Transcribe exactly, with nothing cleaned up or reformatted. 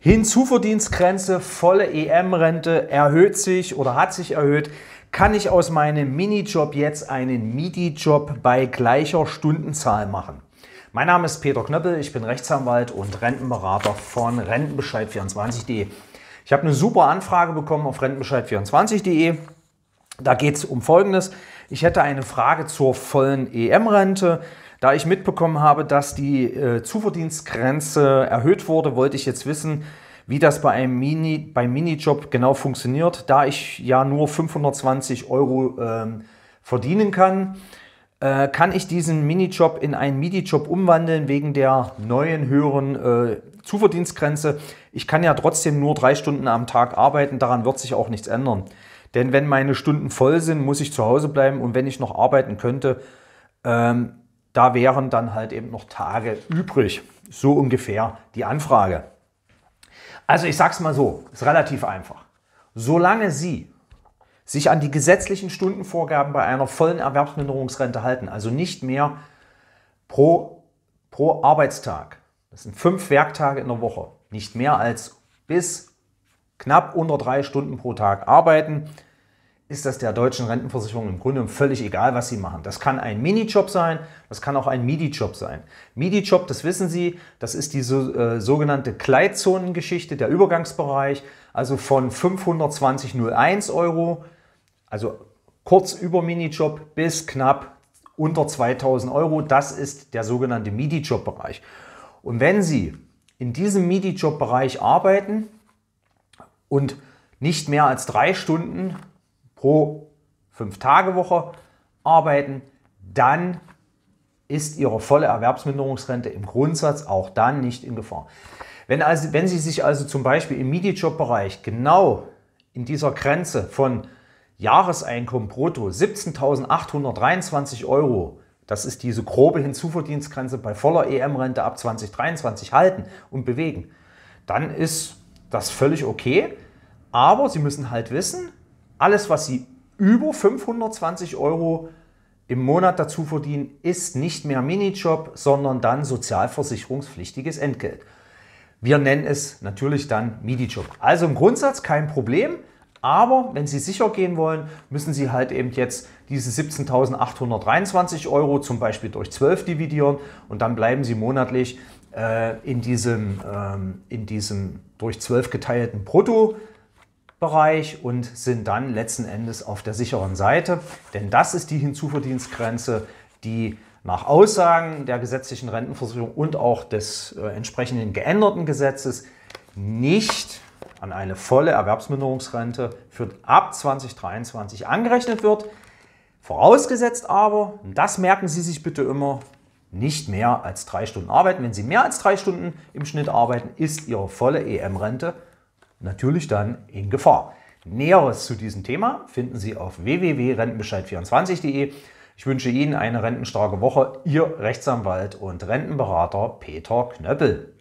Hinzuverdienstgrenze, volle E M-Rente erhöht sich oder hat sich erhöht. Kann ich aus meinem Minijob jetzt einen Midijob bei gleicher Stundenzahl machen? Mein Name ist Peter Knöppel, ich bin Rechtsanwalt und Rentenberater von Rentenbescheid vierundzwanzig punkt de. Ich habe eine super Anfrage bekommen auf Rentenbescheid vierundzwanzig punkt de. Da geht es um Folgendes. Ich hätte eine Frage zur vollen E M-Rente. Da ich mitbekommen habe, dass die äh, Zuverdienstgrenze erhöht wurde, wollte ich jetzt wissen, wie das bei einem Mini, beim Minijob genau funktioniert, da ich ja nur fünfhundertzwanzig Euro äh, verdienen kann. Äh, kann ich diesen Minijob in einen Midijob umwandeln wegen der neuen höheren äh, Zuverdienstgrenze? Ich kann ja trotzdem nur drei Stunden am Tag arbeiten, daran wird sich auch nichts ändern. Denn wenn meine Stunden voll sind, muss ich zu Hause bleiben und wenn ich noch arbeiten könnte, ähm, da wären dann halt eben noch Tage übrig. So ungefähr die Anfrage. Also ich sag's mal so, ist relativ einfach. Solange Sie sich an die gesetzlichen Stundenvorgaben bei einer vollen Erwerbsminderungsrente halten, also nicht mehr pro, pro Arbeitstag, das sind fünf Werktage in der Woche, nicht mehr als bis knapp unter drei Stunden pro Tag arbeiten, ist das der Deutschen Rentenversicherung im Grunde völlig egal, was Sie machen. Das kann ein Minijob sein, das kann auch ein Midijob sein. Midijob, das wissen Sie, das ist die so, äh, sogenannte Gleitzonengeschichte, der Übergangsbereich, also von fünfhundertzwanzig Komma null eins Euro, also kurz über Minijob, bis knapp unter zweitausend Euro. Das ist der sogenannte Midijob-Bereich. Und wenn Sie in diesem Midijob-Bereich arbeiten und nicht mehr als drei Stunden pro fünf Tage Woche arbeiten, dann ist Ihre volle Erwerbsminderungsrente im Grundsatz auch dann nicht in Gefahr. Wenn, also, wenn Sie sich also zum Beispiel im Midijob-Bereich genau in dieser Grenze von Jahreseinkommen brutto siebzehntausendachthundertdreiundzwanzig Euro, das ist diese grobe Hinzuverdienstgrenze bei voller E M-Rente ab zweitausenddreiundzwanzig, halten und bewegen, dann ist das völlig okay. Aber Sie müssen halt wissen, alles, was Sie über fünfhundertzwanzig Euro im Monat dazu verdienen, ist nicht mehr Minijob, sondern dann sozialversicherungspflichtiges Entgelt. Wir nennen es natürlich dann Midijob. Also im Grundsatz kein Problem, aber wenn Sie sicher gehen wollen, müssen Sie halt eben jetzt diese siebzehntausendachthundertdreiundzwanzig Euro zum Beispiel durch zwölf dividieren und dann bleiben Sie monatlich äh, in, diesem, ähm, in diesem durch zwölf geteilten Brutto Bereich und sind dann letzten Endes auf der sicheren Seite, denn das ist die Hinzuverdienstgrenze, die nach Aussagen der gesetzlichen Rentenversicherung und auch des äh, entsprechenden geänderten Gesetzes nicht an eine volle Erwerbsminderungsrente für ab zweitausenddreiundzwanzig angerechnet wird, vorausgesetzt aber, und das merken Sie sich bitte immer, nicht mehr als drei Stunden arbeiten. Wenn Sie mehr als drei Stunden im Schnitt arbeiten, ist Ihre volle E M-Rente natürlich dann in Gefahr. Näheres zu diesem Thema finden Sie auf w w w punkt rentenbescheid vierundzwanzig punkt de. Ich wünsche Ihnen eine rentenstarke Woche. Ihr Rechtsanwalt und Rentenberater Peter Knöppel.